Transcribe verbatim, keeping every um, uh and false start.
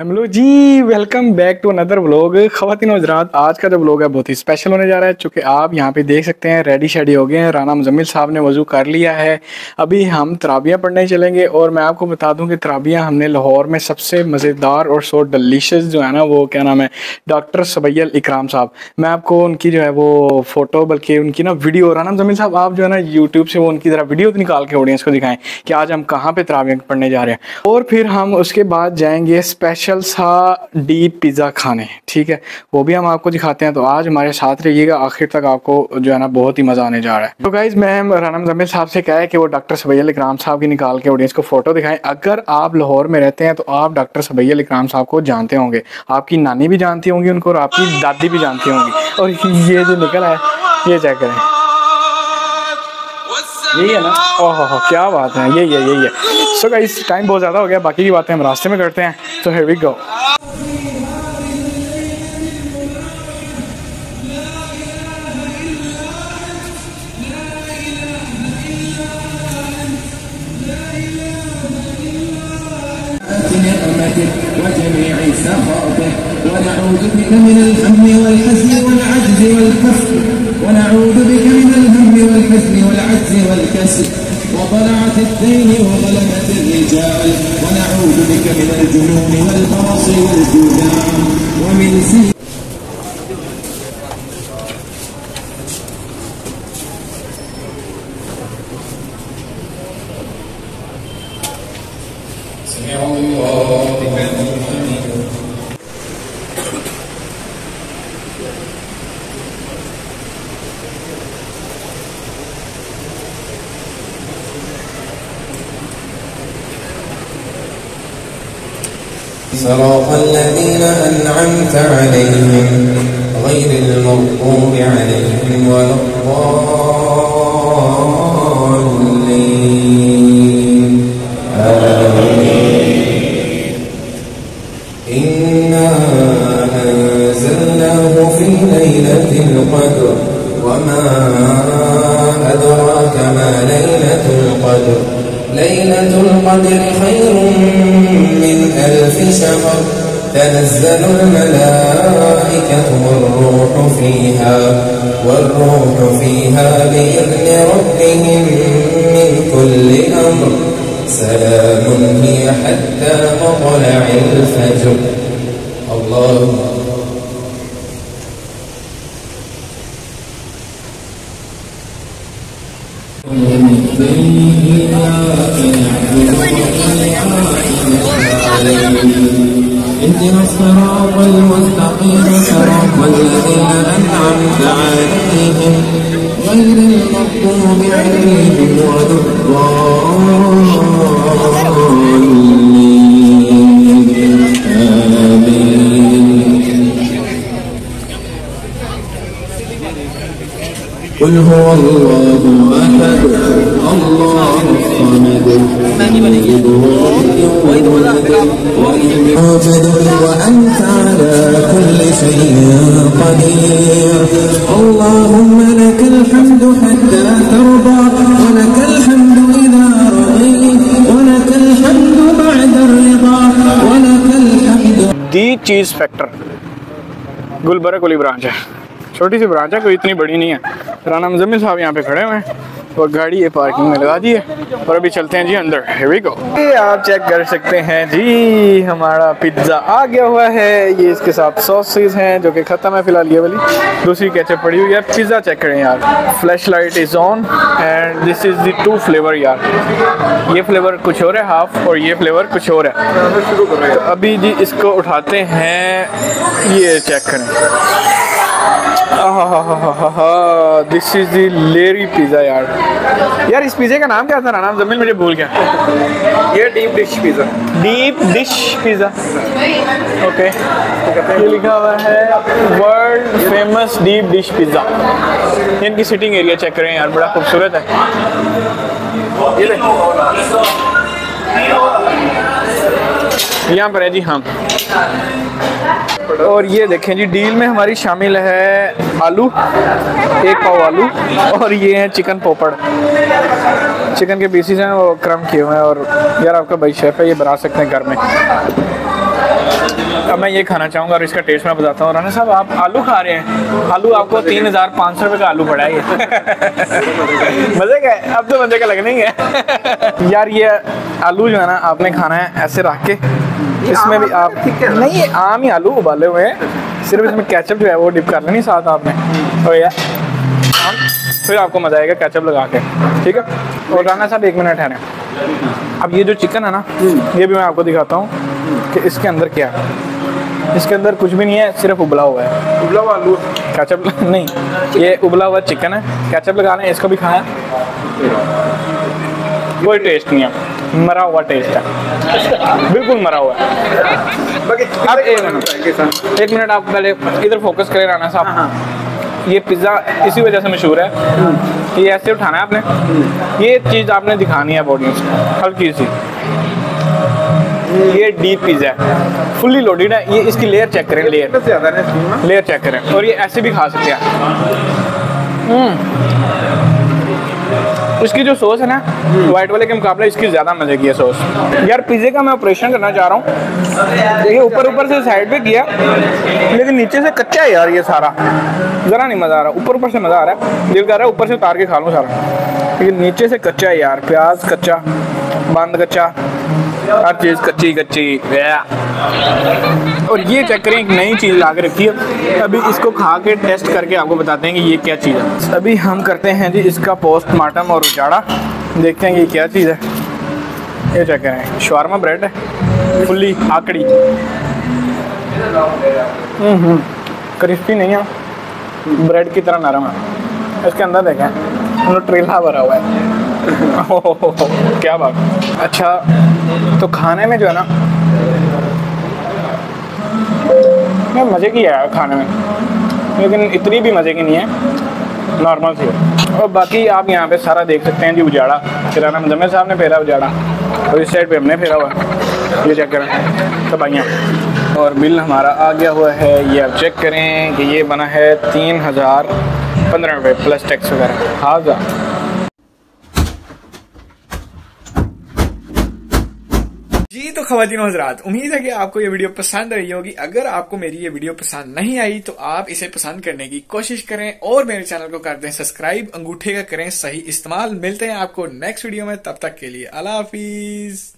Hello जी, welcome back to another vlog. ख़वातीन और हज़रात, आज का जो व्लॉग है बहुत ही स्पेशल होने जा रहा है, चूँकि आप यहाँ पे देख सकते हैं रेडी शेडी हो गए हैं। राना मुजम्मिल साहब ने वज़ू कर लिया है। अभी हम तराबियाँ पढ़ने चलेंगे और मैं आपको बता दूं कि तराबियाँ हमने लाहौर में सबसे मज़ेदार और सो डिलीशियस जो है ना, वो क्या नाम है, डॉक्टर सुबैया इकराम साहब। मैं आपको उनकी जो है वो फ़ोटो, बल्कि उनकी ना वीडियो, राना मुजम्मिल साहब आप जो है ना यूट्यूब से वो उनकी ज़रा वीडियो निकाल के ऑडियंस को दिखाएँ कि आज हम कहाँ पर तराबियाँ पढ़ने जा रहे हैं। और फिर हम उसके बाद जाएँगे स्पेशल सा डीप पिज़्ज़ा खाने, ठीक है, वो भी हम आपको दिखाते हैं। तो आज हमारे साथ रहिएगा, आखिर तक आपको जो है ना बहुत ही मज़ा आने जा रहा है। तो गाइज़, मैं राना मुजम्मिल साहब से कहा है कि वो डॉक्टर सुबैया इकराम साहब की निकाल के ऑडियंस को फ़ोटो दिखाएं। अगर आप लाहौर में रहते हैं तो आप डॉक्टर सुबैया इकराम साहब को जानते होंगे, आपकी नानी भी जानती होंगी उनको और आपकी दादी भी जानती होंगी। और ये जो निकल है, ये चेक करें, यही है ना। ओह हो, क्या बात है, यही है यही है। सो गाइस, टाइम बहुत ज़्यादा हो गया, बाकी की बातें हम रास्ते में करते हैं। तो हियर वी गो। وطلعت الدين وظلمت الرجال ونعوذ بك من الجنون والبرص والجذام ومن سهل صراط الذين أنعمت عليهم غير المغضوب عليهم ولا الضالين آمين. إنا أنزلناه في ليلة القدر وما أدراك ما ليلة القدر. ليلة القدر خير من ألف شهر. تنزل الملائكة والروح فيها والروح فيها بإذن ربهم من كل أمر. سلام هي حتى مطلع الفجر. الله اهدنا الصراط المستقيم صراط الذين أنعمت عليهم غير المغضوب عليهم ولا الضالين آمين. قل هو الله أحد الله الصمد وأنت على كل شيء قدير. اللهم لك الحمد حتى ترضى ولك الحمد إذا رضيت ولك الحمد بعد الرضا ولك الحمد. दी चीज फैक्टर गुलबर्ग वाली ब्रांच है, छोटी सी ब्रांच है, कोई इतनी बड़ी नहीं है। राना मुजम्मिल साहब यहाँ पे खड़े हुए हैं और गाड़ी ये पार्किंग में लगा दी है और अभी चलते हैं जी अंदर। Here we go. ये आप चेक कर सकते हैं जी, हमारा पिज्ज़ा आ गया हुआ है। ये इसके साथ सॉसेस हैं जो कि ख़त्म है फिलहाल, ये वाली दूसरी केचप पड़ी हुई है। पिज़्ज़ा चेक करें यार, flash light is on and this is the two flavour यार। ये फ्लेवर कुछ और है हाफ और ये फ्लेवर कुछ और है। तो अभी जी इसको उठाते हैं, ये चेक करें। This is the Larry pizza यार। यार इस पिज़्ज़े का नाम क्या था राना मुजम्मिल, मुझे भूल गया। ये deep dish pizza, deep dish pizza, okay, ये लिखा हुआ है world famous deep dish pizza. इनकी सिटिंग एरिया चेक करें यार, बड़ा खूबसूरत है। यहाँ पर है जी हाँ। और ये देखें जी डील में हमारी शामिल है आलू, एक पाव आलू, और ये है चिकन पोपड़, चिकन के पीसीज हैं वो क्रम किए हुए हैं। और यार आपका भाई शेफ़ है, ये बना सकते हैं घर में। अब मैं ये खाना चाहूँगा और इसका टेस्ट मैं बताता हूँ। राना साहब आप आलू खा रहे हैं, आलू आपको तीन हज़ार पाँच सौ रुपये का आलू पड़ा है। मज़े का है, अब तो मज़े का लगने ही है। यार ये आलू जो है ना आपने खाना है ऐसे रख के, इसमें भी आप नहीं आम ही आलू उबाले हुए हैं, सिर्फ इसमें केचप जो है वो डिप कर लेनी साथ आपने, तो यार फिर आपको मज़ा आएगा केचप लगा के, ठीक है। और राना साहब एक मिनट ठहरें। अब ये जो चिकन है ना ये भी मैं आपको दिखाता हूँ कि इसके अंदर क्या है। इसके अंदर कुछ भी नहीं है, सिर्फ उबला हुआ है, उबला हुआ आलू, केचप नहीं, ये उबला हुआ चिकन है, केचप लगा लें। इसको भी खाएं, कोई टेस्ट नहीं है, मरा हुआ टेस्ट है, बिल्कुल मरा हुआ है। अब एक मिनट एक मिनट आप पहले इधर फोकस करें राना साहब। ये पिज़्ज़ा इसी वजह से मशहूर है, ये ऐसे उठाना है आपने, ये चीज़ आपने दिखानी है ऑडियंस को, हल्की सी। ये डीप पिज़्ज़ा है, फुल्ली लोडेड है। ये इसकी लेयर चेक करें, लेयर लेयर चेक करें। और ये ऐसे भी खा सकते हैं। इसकी जो सॉस है ना वाइट वाले के मुकाबले इसकी ज़्यादा मज़े की है सॉस। यार पिज़्ज़े का मैं ऑपरेशन करना चाह रहा हूँ, देखिए ऊपर ऊपर से साइड पे किया लेकिन नीचे से कच्चा है यार, ये सारा ज़रा नहीं मज़ा आ रहा। ऊपर ऊपर से मज़ा आ रहा है, दिल कर रहा है ऊपर से उतार के खा लूँ सारा, लेकिन नीचे से कच्चा है यार, प्याज कच्चा, बंद कच्चा, हर चीज़ कच्ची कच्ची। और ये चेक करें, एक नई चीज़ ला के रखी है, अभी इसको खा के टेस्ट करके आपको बताते हैं कि ये क्या चीज़ है। अभी हम करते हैं जी इसका पोस्टमार्टम और उजाड़ा, देखते हैं कि क्या चीज़ है। ये चेक करें, शवारमा ब्रेड है, फुल्ली आकड़ी, क्रिस्पी नहीं है, ब्रेड की तरह नरम है। इसके अंदर देखें न्यूट्रेला भरा हुआ है। क्या बात। अच्छा तो खाने में जो है ना मैं मज़े की है खाने में, लेकिन इतनी भी मज़े की नहीं है, नॉर्मल सी है। और बाकी आप यहाँ पे सारा देख सकते हैं जी उजाड़ा, राना मुजम्मिल साहब ने फेरा उजाड़ा और इस साइड पे हमने फेरा हुआ। ये चेक करें तबाइयाँ। और बिल हमारा आ गया हुआ है, ये आप चेक करें कि ये बना है तीन हज़ार पंद्रह रुपये प्लस टैक्स वगैरह। हाँ जी, तो ख्वातीन हजरात उम्मीद है कि आपको ये वीडियो पसंद आई होगी। अगर आपको मेरी ये वीडियो पसंद नहीं आई तो आप इसे पसंद करने की कोशिश करें और मेरे चैनल को कर दें सब्सक्राइब, अंगूठे का करें सही इस्तेमाल। मिलते हैं आपको नेक्स्ट वीडियो में, तब तक के लिए अल्लाह हाफिज।